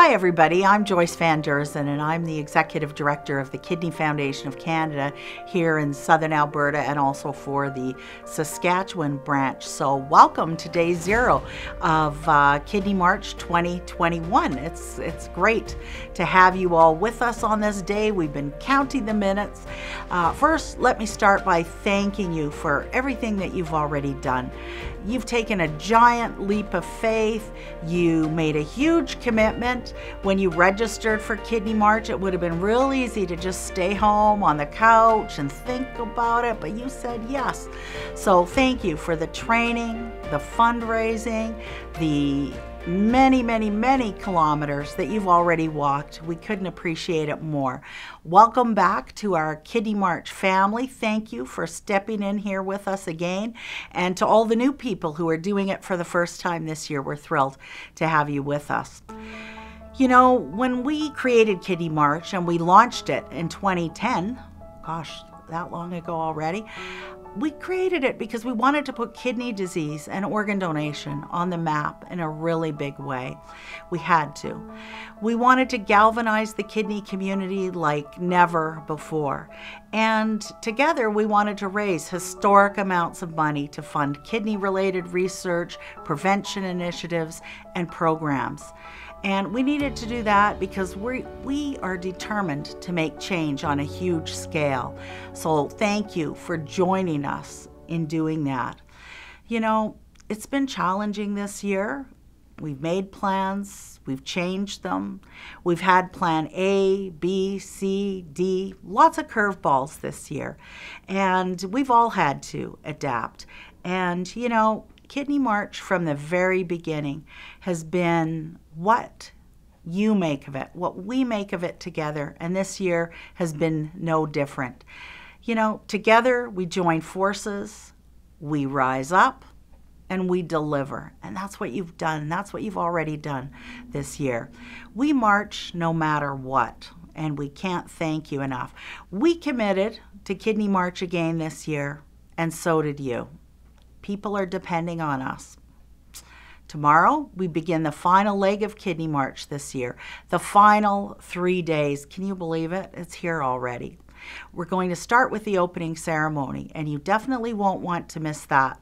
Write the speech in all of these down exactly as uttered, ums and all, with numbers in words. Hi everybody, I'm Joyce Van Deurzen and I'm the Executive Director of the Kidney Foundation of Canada here in Southern Alberta and also for the Saskatchewan branch. So welcome to Day Zero of uh, Kidney March twenty twenty-one. It's, it's great to have you all with us on this day. We've been counting the minutes. Uh, first, let me start by thanking you for everything that you've already done. You've taken a giant leap of faith. You made a huge commitment. When you registered for Kidney March, it would have been real easy to just stay home on the couch and think about it, but you said yes. So thank you for the training, the fundraising, the many, many, many kilometers that you've already walked. We couldn't appreciate it more. Welcome back to our Kidney March family. Thank you for stepping in here with us again. And to all the new people who are doing it for the first time this year, we're thrilled to have you with us. You know, when we created Kidney March and we launched it in twenty ten, gosh, that long ago already, we created it because we wanted to put kidney disease and organ donation on the map in a really big way. We had to. We wanted to galvanize the kidney community like never before. And together we wanted to raise historic amounts of money to fund kidney-related research, prevention initiatives, and programs. And we needed to do that because we we are determined to make change on a huge scale. So thank you for joining us in doing that. You know, it's been challenging this year. We've made plans, we've changed them. We've had plan A, B, C, D, lots of curveballs this year. And we've all had to adapt. And you know, Kidney March from the very beginning has been what you make of it, what we make of it together, and this year has been no different. You know, together we join forces, we rise up, and we deliver. And that's what you've done. That's what you've already done this year. We march no matter what, and we can't thank you enough. We committed to Kidney March again this year, and so did you. People are depending on us. Tomorrow, we begin the final leg of Kidney March this year, the final three days. Can you believe it? It's here already. We're going to start with the opening ceremony, and you definitely won't want to miss that.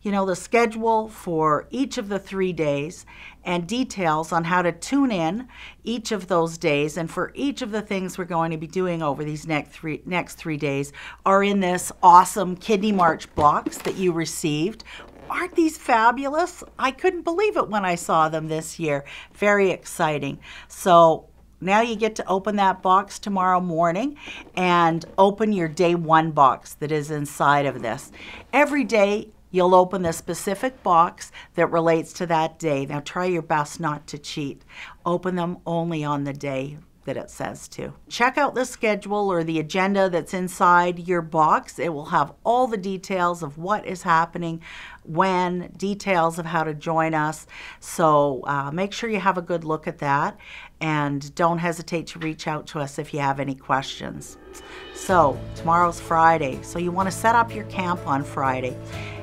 You know, the schedule for each of the three days and details on how to tune in each of those days and for each of the things we're going to be doing over these next three, next three days are in this awesome Kidney March blocks that you received. Aren't these fabulous? I couldn't believe it when I saw them this year. Very exciting. So now you get to open that box tomorrow morning and open your day one box that is inside of this. Every day, you'll open the specific box that relates to that day. Now try your best not to cheat. Open them only on the day that it says to. Check out the schedule or the agenda that's inside your box. It will have all the details of what is happening, when, details of how to join us. So uh, make sure you have a good look at that and don't hesitate to reach out to us if you have any questions. So tomorrow's Friday, so you want to set up your camp on Friday.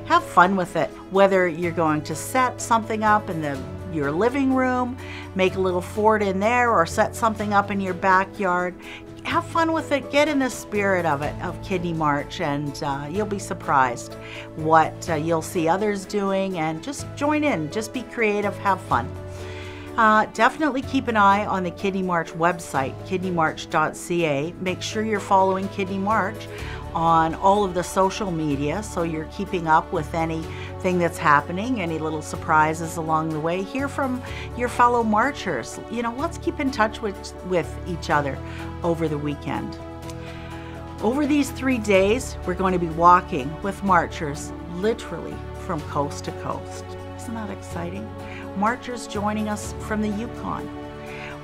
Have fun with it, whether you're going to set something up in the, your living room, make a little fort in there, or set something up in your backyard. Have fun with it, get in the spirit of it, of Kidney March, and uh, you'll be surprised what uh, you'll see others doing, and just join in, just be creative, have fun. Uh, definitely keep an eye on the Kidney March website, Kidney March dot C A. Make sure you're following Kidney March on all of the social media so you're keeping up with anything that's happening, any little surprises along the way. Hear from your fellow marchers. You know, let's keep in touch with, with each other over the weekend. Over these three days, we're going to be walking with marchers literally from coast to coast. Isn't that exciting? Marchers joining us from the Yukon.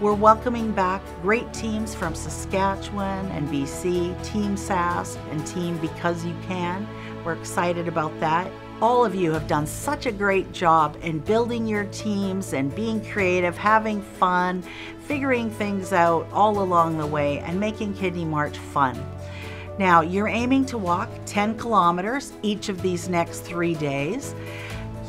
We're welcoming back great teams from Saskatchewan and B C, Team S A S and Team Because You Can. We're excited about that. All of you have done such a great job in building your teams and being creative, having fun, figuring things out all along the way and making Kidney March fun. Now, you're aiming to walk ten kilometers each of these next three days.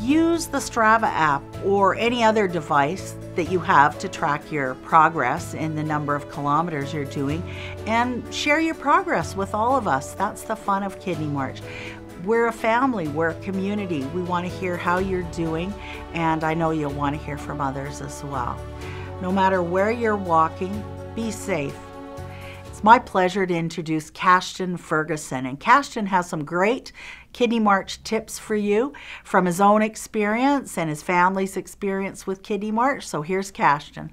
Use the Strava app or any other device that you have to track your progress in the number of kilometers you're doing, and share your progress with all of us. That's the fun of Kidney March. We're a family, we're a community. We want to hear how you're doing, and I know you'll want to hear from others as well. No matter where you're walking, be safe. It's my pleasure to introduce Kashton Ferguson, and Kashton has some great Kidney March tips for you from his own experience and his family's experience with Kidney March. So here's Kashton.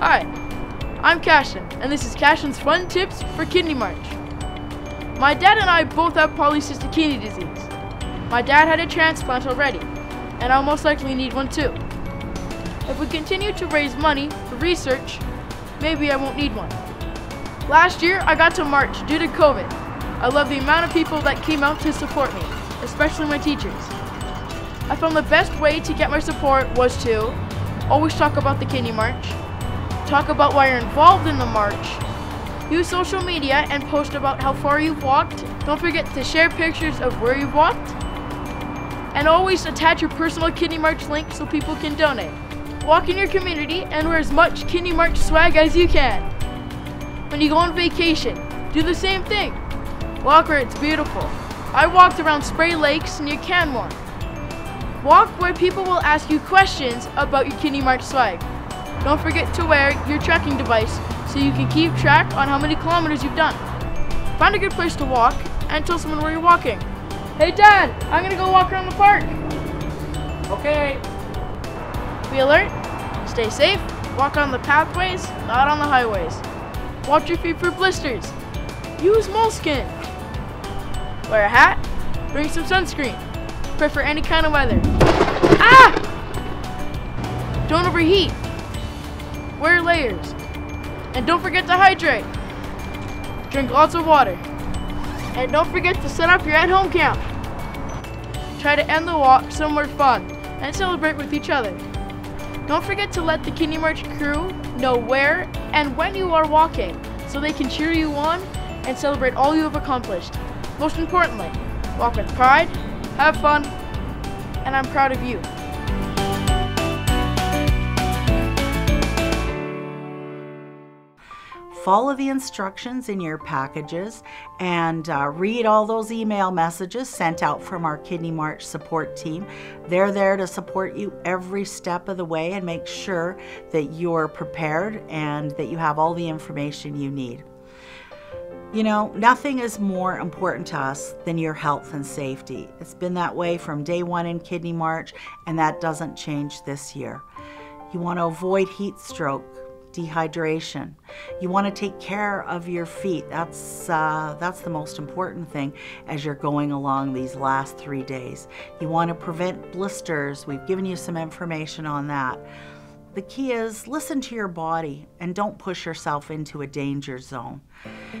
Hi, I'm Kashton, and this is Kashton's Fun Tips for Kidney March. My dad and I both have polycystic kidney disease. My dad had a transplant already, and I'll most likely need one too. If we continue to raise money for research, maybe I won't need one. Last year, I got to march due to COVID. I love the amount of people that came out to support me, especially my teachers. I found the best way to get my support was to always talk about the Kidney March, talk about why you're involved in the march, use social media and post about how far you've walked. Don't forget to share pictures of where you've walked, and always attach your personal Kidney March link so people can donate. Walk in your community and wear as much Kidney March swag as you can. When you go on vacation, do the same thing. Walk where it's beautiful. I walked around Spray Lakes near Canmore. Walk where people will ask you questions about your Kidney March swag. Don't forget to wear your tracking device so you can keep track on how many kilometers you've done. Find a good place to walk and tell someone where you're walking. Hey Dad, I'm gonna go walk around the park. Okay. Be alert, stay safe, walk on the pathways, not on the highways. Watch your feet for blisters. Use moleskin. Wear a hat, bring some sunscreen. Pray for any kind of weather. Ah! Don't overheat. Wear layers. And don't forget to hydrate. Drink lots of water. And don't forget to set up your at-home camp. Try to end the walk somewhere fun and celebrate with each other. Don't forget to let the Kidney March crew know where and when you are walking so they can cheer you on and celebrate all you have accomplished. Most importantly, walk with pride, have fun, and I'm proud of you. Follow the instructions in your packages and uh, read all those email messages sent out from our Kidney March support team. They're there to support you every step of the way and make sure that you're prepared and that you have all the information you need. You know, nothing is more important to us than your health and safety. It's been that way from day one in Kidney March, and that doesn't change this year. You want to avoid heat stroke, dehydration. You want to take care of your feet. That's, uh, that's the most important thing as you're going along these last three days. You want to prevent blisters. We've given you some information on that. The key is listen to your body and don't push yourself into a danger zone.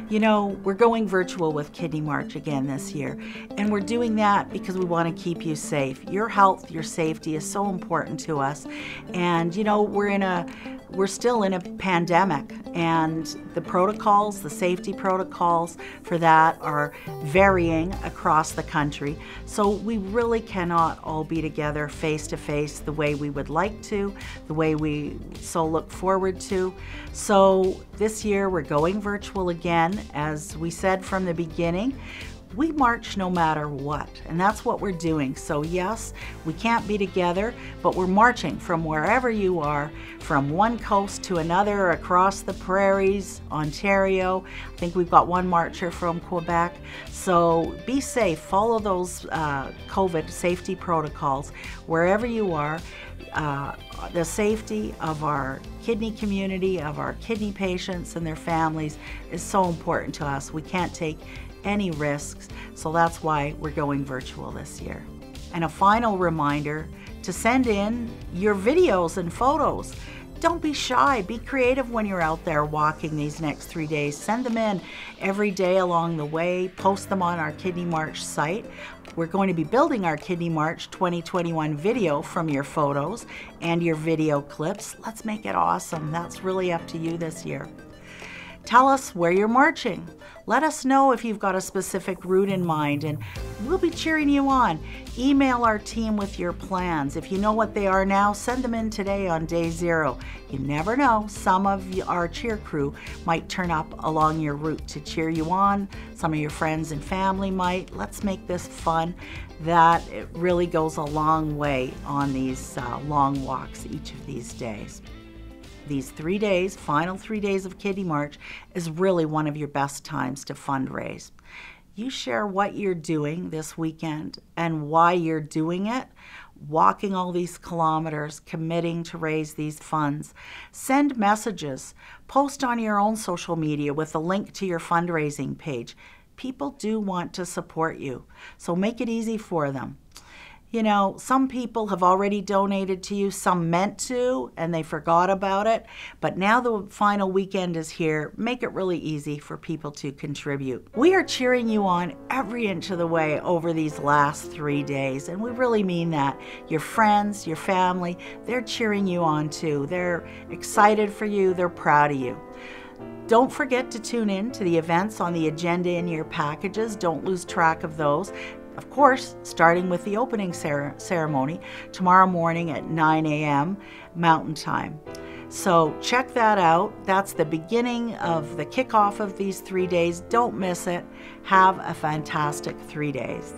You know, we're going virtual with Kidney March again this year, and we're doing that because we want to keep you safe. Your health, your safety is so important to us, and you know, we're in a we're still in a pandemic, and the protocols, the safety protocols for that are varying across the country. So we really cannot all be together face to face the way we would like to, the way we so look forward to. So this year we're going virtual again. As we said from the beginning, we march no matter what, and that's what we're doing. So yes, we can't be together, but we're marching from wherever you are, from one coast to another, across the prairies, Ontario. I think we've got one marcher from Quebec. So be safe, follow those uh, COVID safety protocols wherever you are. Uh, the safety of our kidney community, of our kidney patients and their families is so important to us. We can't take any risks, so that's why we're going virtual this year. And a final reminder to send in your videos and photos. Don't be shy, be creative when you're out there walking these next three days. Send them in every day along the way, post them on our Kidney March site. We're going to be building our Kidney March twenty twenty-one video from your photos and your video clips. Let's make it awesome. That's really up to you this year. Tell us where you're marching. Let us know if you've got a specific route in mind, and we'll be cheering you on. Email our team with your plans. If you know what they are now, send them in today on day zero. You never know, some of our cheer crew might turn up along your route to cheer you on. Some of your friends and family might. Let's make this fun. That it really goes a long way on these uh, long walks each of these days. These three days, final three days of Kidney March, is really one of your best times to fundraise. You share what you're doing this weekend and why you're doing it, walking all these kilometers, committing to raise these funds. Send messages, post on your own social media with a link to your fundraising page. People do want to support you, so make it easy for them. You know, some people have already donated to you, some meant to, and they forgot about it. But now the final weekend is here. Make it really easy for people to contribute. We are cheering you on every inch of the way over these last three days, and we really mean that. Your friends, your family, they're cheering you on too. They're excited for you, they're proud of you. Don't forget to tune in to the events on the agenda in your packages. Don't lose track of those. Of course, starting with the opening ceremony tomorrow morning at nine A M Mountain Time. So check that out. That's the beginning of the kickoff of these three days. Don't miss it. Have a fantastic three days.